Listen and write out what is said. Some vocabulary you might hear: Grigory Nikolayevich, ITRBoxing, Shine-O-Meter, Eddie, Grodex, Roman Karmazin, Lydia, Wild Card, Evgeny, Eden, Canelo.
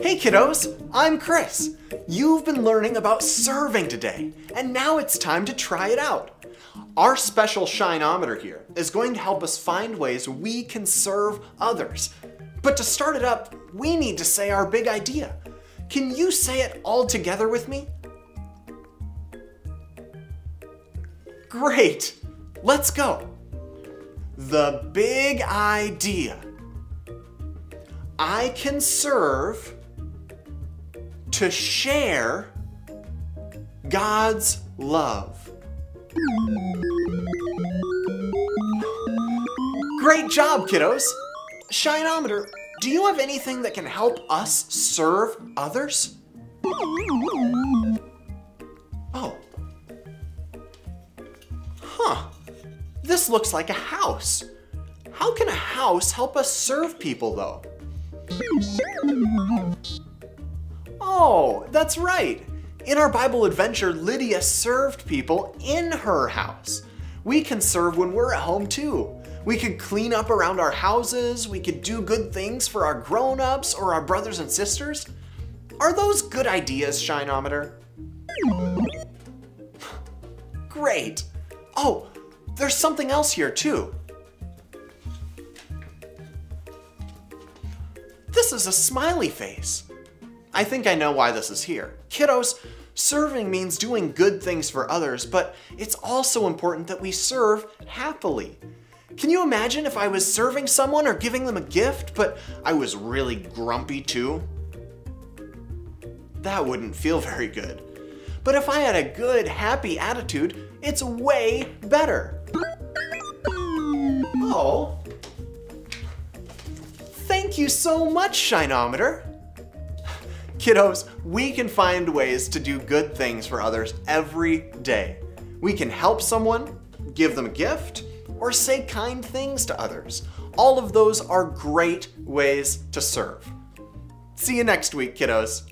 Hey kiddos, I'm Chris. You've been learning about serving today, and now it's time to try it out. Our special Shine-O-Meter here is going to help us find ways we can serve others. But to start it up, we need to say our big idea. Can you say it all together with me? Great, let's go. The big idea. I can serve to share God's love. Great job, kiddos. Shine-O-Meter, do you have anything that can help us serve others? Oh. Huh. This looks like a house. How can a house help us serve people, though? Oh, that's right. In our Bible adventure, Lydia served people in her house. We can serve when we're at home too. We could clean up around our houses, we could do good things for our grown-ups or our brothers and sisters. Are those good ideas, Shine-O-Meter? Great. Oh, there's something else here too. This is a smiley face. I think I know why this is here. Kiddos, serving means doing good things for others, but it's also important that we serve happily. Can you imagine if I was serving someone or giving them a gift, but I was really grumpy too? That wouldn't feel very good. But if I had a good, happy attitude, it's way better. Oh. Thank you so much, Shine-O-Meter. Kiddos, we can find ways to do good things for others every day. We can help someone, give them a gift, or say kind things to others. All of those are great ways to serve. See you next week, kiddos.